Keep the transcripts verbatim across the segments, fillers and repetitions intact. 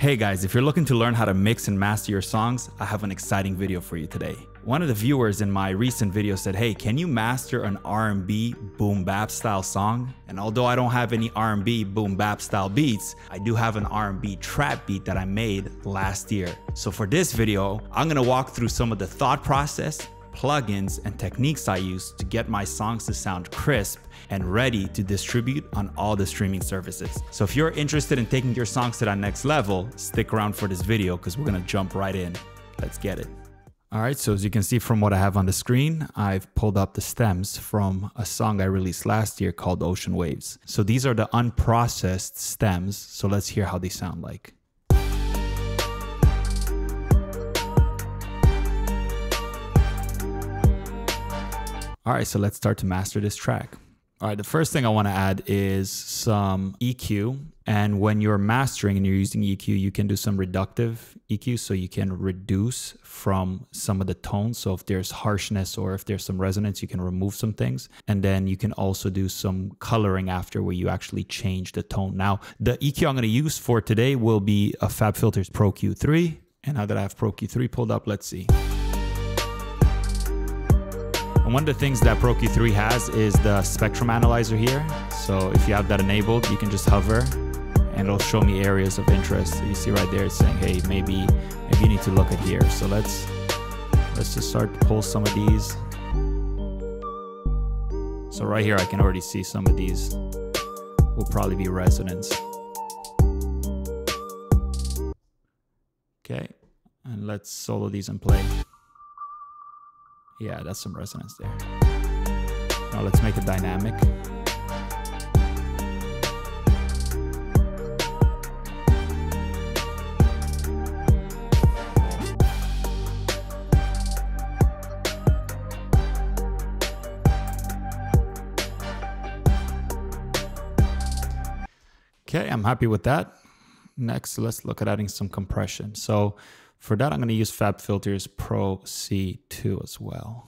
Hey guys, if you're looking to learn how to mix and master your songs, I have an exciting video for you today. One of the viewers in my recent video said, hey, can you master an R and B boom bap style song? And although I don't have any R and B boom bap style beats, I do have an R and B trap beat that I made last year. So for this video, I'm gonna walk through some of the thought process, plugins, and techniques I use to get my songs to sound crisp and ready to distribute on all the streaming services. So if you're interested in taking your songs to that next level, stick around for this video because we're gonna jump right in. Let's get it. All right, so as you can see from what I have on the screen, I've pulled up the stems from a song I released last year called Ocean Waves. So these are the unprocessed stems. So let's hear how they sound like. All right, so let's start to master this track. All right, the first thing I want to add is some E Q. And when you're mastering and you're using E Q, you can do some reductive E Q. So you can reduce from some of the tones. So if there's harshness or if there's some resonance, you can remove some things. And then you can also do some coloring after where you actually change the tone. Now, the E Q I'm going to use for today will be a FabFilter Pro-Q three. And now that I have Pro-Q three pulled up, let's see. One of the things that Pro-Q three has is the spectrum analyzer here. So if you have that enabled, you can just hover and it'll show me areas of interest. You see right there, it's saying, hey, maybe, maybe you need to look at here. So let's, let's just start to pull some of these. So right here, I can already see some of these will probably be resonance. Okay, and let's solo these and play. Yeah, that's some resonance there. Now let's make it dynamic. Okay, I'm happy with that. Next, let's look at adding some compression. So for that, I'm going to use FabFilter's Pro-C two as well.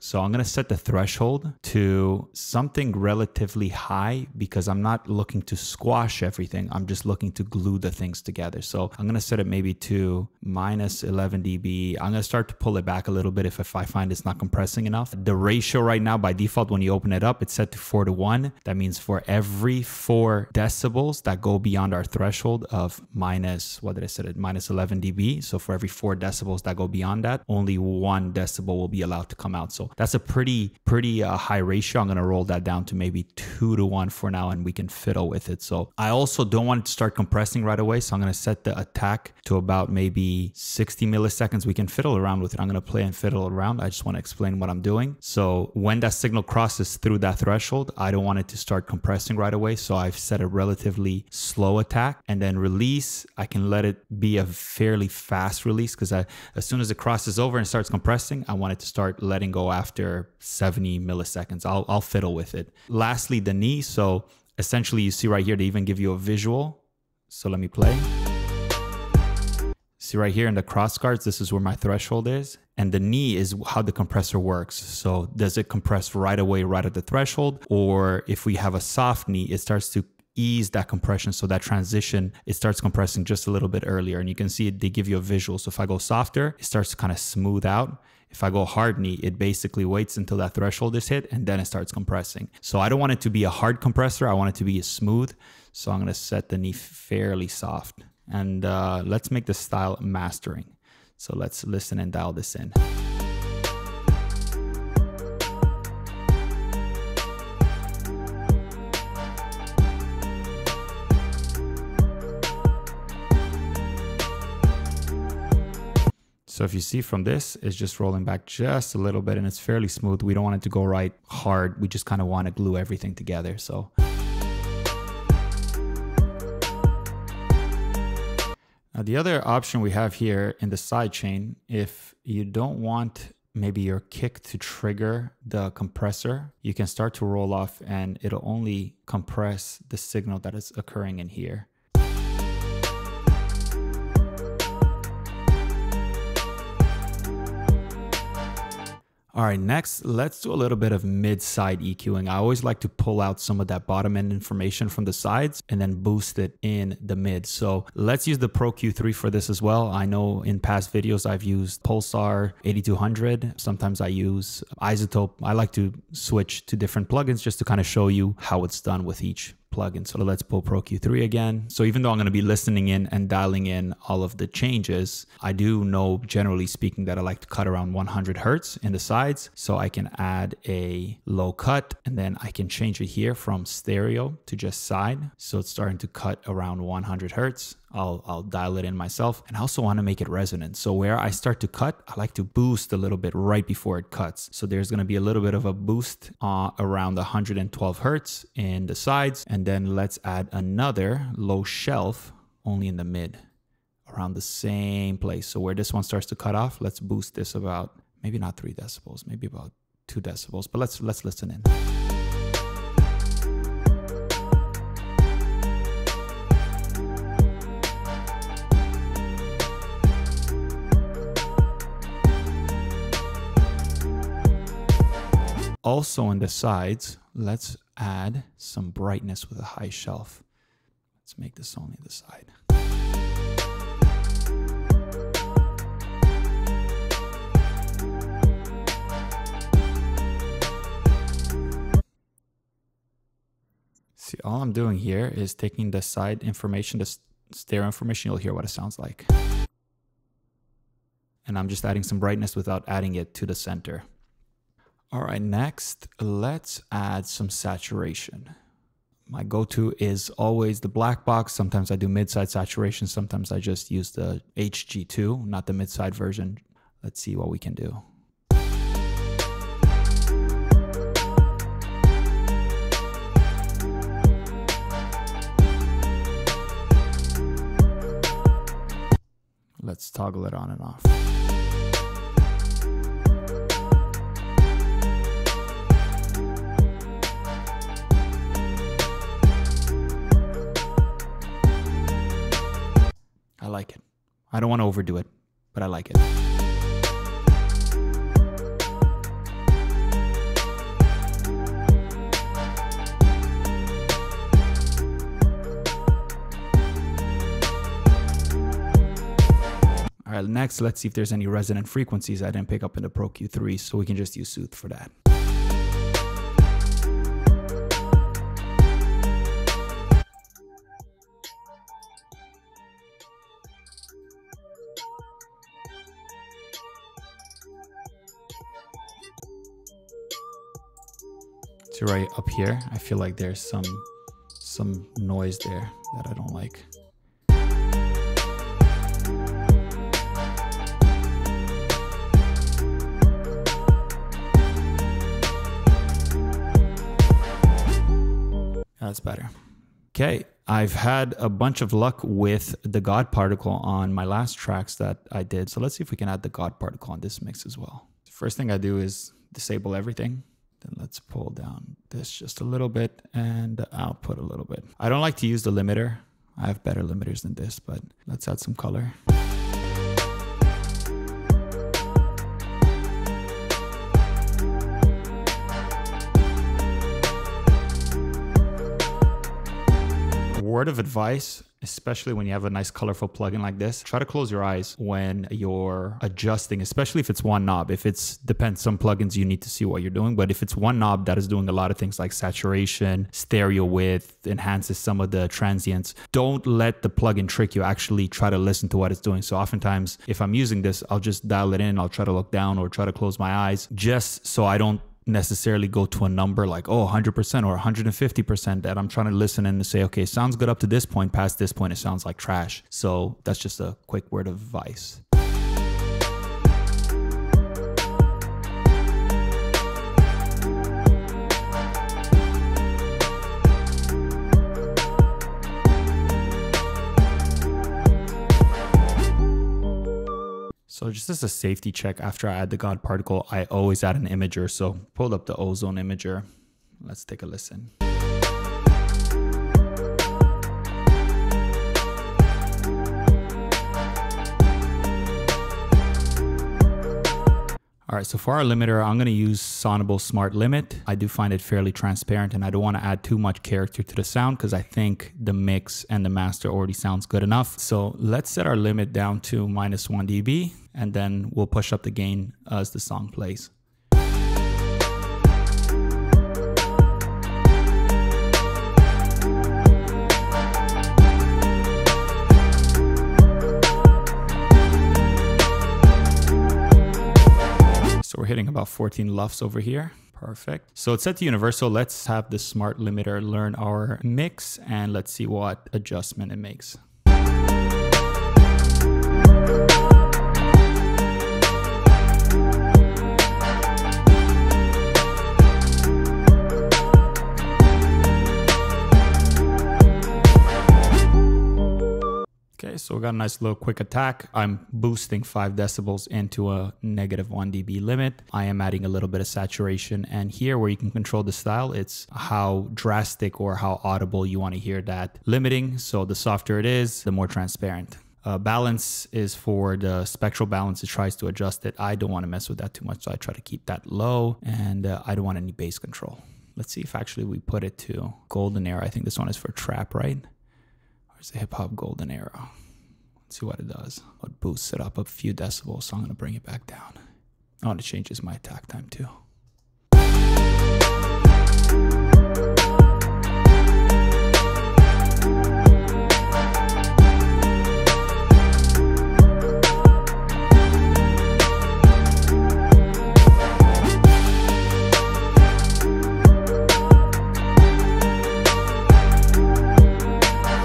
So I'm going to set the threshold to something relatively high because I'm not looking to squash everything. I'm just looking to glue the things together. So I'm going to set it maybe to minus eleven D B. I'm going to start to pull it back a little bit if, if I find it's not compressing enough. The ratio right now, by default, when you open it up, it's set to four to one. That means for every four decibels that go beyond our threshold of minus, what did I set it? minus eleven D B. So for every four decibels that go beyond that, only one decibel will be allowed to come out. So that's a pretty, pretty uh, high ratio. I'm going to roll that down to maybe two to one for now, and we can fiddle with it. So I also don't want it to start compressing right away. So I'm going to set the attack to about maybe sixty milliseconds. We can fiddle around with it. I'm going to play and fiddle around. I just want to explain what I'm doing. So when that signal crosses through that threshold, I don't want it to start compressing right away. So I've set a relatively slow attack and then release. I can let it be a fairly fast release because I, as soon as it crosses over and starts compressing, I want it to start letting go after. After seventy milliseconds, I'll, I'll fiddle with it. Lastly, the knee. So essentially you see right here, they even give you a visual. So let me play. See right here in the cross guards, this is where my threshold is. And the knee is how the compressor works. So does it compress right away, right at the threshold? Or if we have a soft knee, it starts to ease that compression. So that transition, it starts compressing just a little bit earlier. And you can see it, they give you a visual. So if I go softer, it starts to kind of smooth out. If I go hard knee, it basically waits until that threshold is hit and then it starts compressing. So I don't want it to be a hard compressor. I want it to be smooth. So I'm going to set the knee fairly soft and uh, let's make the style mastering. So let's listen and dial this in. So if you see from this, it's just rolling back just a little bit and it's fairly smooth. We don't want it to go right hard. We just kind of want to glue everything together. So now the other option we have here in the sidechain, if you don't want maybe your kick to trigger the compressor, you can start to roll off and it'll only compress the signal that is occurring in here. All right, next, let's do a little bit of mid-side EQing. I always like to pull out some of that bottom end information from the sides and then boost it in the mid. So let's use the Pro Q three for this as well. I know in past videos, I've used Pulsar eighty-two hundred. Sometimes I use iZotope. I like to switch to different plugins just to kind of show you how it's done with each plugin. So let's pull Pro Q three again. So even though I'm going to be listening in and dialing in all of the changes, I do know, generally speaking, that I like to cut around one hundred hertz in the sides. So I can add a low cut and then I can change it here from stereo to just side. So it's starting to cut around one hundred hertz. I'll, I'll dial it in myself. And I also want to make it resonant. So where I start to cut, I like to boost a little bit right before it cuts. So there's going to be a little bit of a boost uh, around one hundred twelve hertz in the sides. And then let's add another low shelf only in the mid around the same place. So where this one starts to cut off, let's boost this about maybe not three decibels, maybe about two decibels, but let's, let's listen in. Also on the sides, let's add some brightness with a high shelf. Let's make this only the side. See, all I'm doing here is taking the side information, the stereo information, you'll hear what it sounds like. And I'm just adding some brightness without adding it to the center. All right, next, let's add some saturation. My go-to is always the black box. Sometimes I do mid-side saturation. Sometimes I just use the H G two, not the mid-side version. Let's see what we can do. Let's toggle it on and off. I like it. I don't want to overdo it, but I like it. All right, next, let's see if there's any resonant frequencies I didn't pick up in the Pro Q three, so we can just use Soothe for that. So right up here, I feel like there's some some noise there that I don't like. That's better. Okay, I've had a bunch of luck with the God Particle on my last tracks that I did. So let's see if we can add the God Particle on this mix as well. The first thing I do is disable everything. Then let's pull down this just a little bit and the output a little bit. I don't like to use the limiter. I have better limiters than this, but let's add some color. Word of advice, especially when you have a nice colorful plugin like this, try to close your eyes when you're adjusting, especially if it's one knob. If it's, depends, some plugins you need to see what you're doing, but if it's one knob that is doing a lot of things like saturation, stereo width, enhances some of the transients, don't let the plugin trick you. Actually try to listen to what it's doing. So oftentimes if I'm using this, I'll just dial it in. I'll try to look down or try to close my eyes just so I don't necessarily go to a number like, oh, one hundred percent or one hundred fifty percent that I'm trying to listen in and say, okay, sounds good up to this point. Past this point, it sounds like trash. So that's just a quick word of advice. So just as a safety check, after I add the God Particle, I always add an imager. So pull up the Ozone Imager. Let's take a listen. All All right, so for our limiter, I'm gonna use Sonible Smart:Limit. I do find it fairly transparent and I don't wanna add too much character to the sound because I think the mix and the master already sounds good enough. So let's set our limit down to minus one dB and then we'll push up the gain as the song plays. We're hitting about fourteen lufs over here. Perfect. So it's set to universal. Let's have the smart limiter learn our mix and let's see what adjustment it makes. So we got a nice little quick attack. I'm boosting five decibels into a negative one dB limit. I am adding a little bit of saturation, and here where you can control the style, it's how drastic or how audible you want to hear that limiting. So the softer it is, the more transparent. Uh, balance is for the spectral balance. It tries to adjust it. I don't want to mess with that too much, so I try to keep that low, and uh, I don't want any bass control. Let's see if actually we put it to golden era. I think this one is for trap, right? Or is it hip hop golden era? See what it does. It boosts it up a few decibels, so I'm gonna bring it back down. I want to change this my attack time too.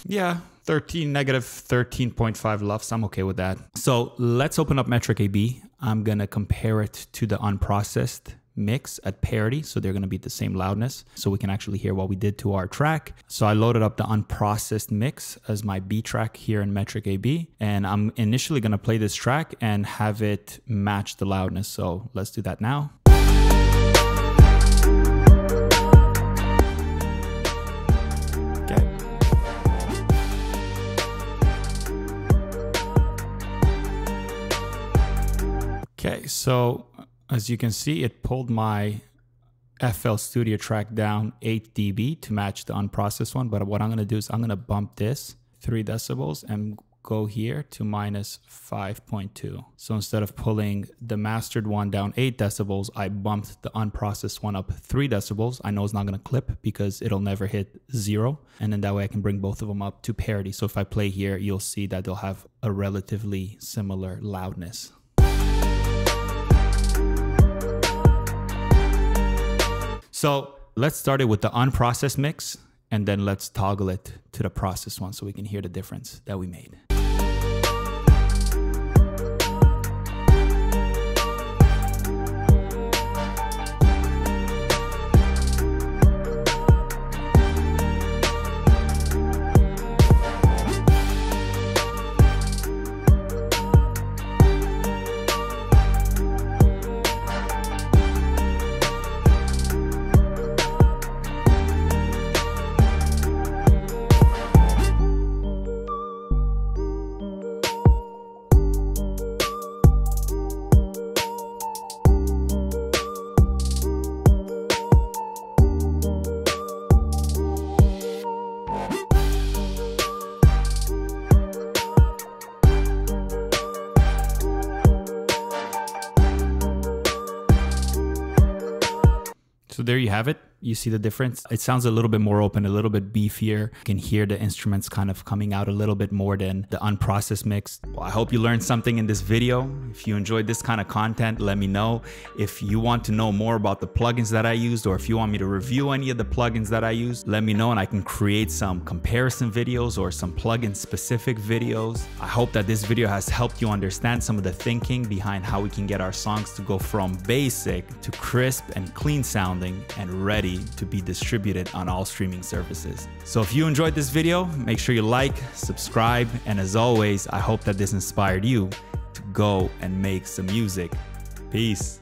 Yeah. thirteen, negative thirteen point five lufs. I'm okay with that. So let's open up metric A B. I'm going to compare it to the unprocessed mix at parity. So they're going to be the same loudness. So we can actually hear what we did to our track. So I loaded up the unprocessed mix as my B track here in metric A B. And I'm initially going to play this track and have it match the loudness. So let's do that now. Okay, so as you can see, it pulled my F L Studio track down eight dB to match the unprocessed one. But what I'm gonna do is I'm gonna bump this three decibels and go here to minus five point two. So instead of pulling the mastered one down eight decibels, I bumped the unprocessed one up three decibels. I know it's not gonna clip because it'll never hit zero. And then that way I can bring both of them up to parity. So if I play here, you'll see that they'll have a relatively similar loudness. So let's start it with the unprocessed mix and then let's toggle it to the processed one so we can hear the difference that we made. So there you have it. You see the difference. It sounds a little bit more open, a little bit beefier. You can hear the instruments kind of coming out a little bit more than the unprocessed mix. Well, I hope you learned something in this video. If you enjoyed this kind of content, let me know. If you want to know more about the plugins that I used, or if you want me to review any of the plugins that I used, let me know and I can create some comparison videos or some plugin specific videos. I hope that this video has helped you understand some of the thinking behind how we can get our songs to go from basic to crisp and clean sounding and ready to be distributed on all streaming services. So if you enjoyed this video, make sure you like, subscribe, and as always, I hope that this inspired you to go and make some music. Peace.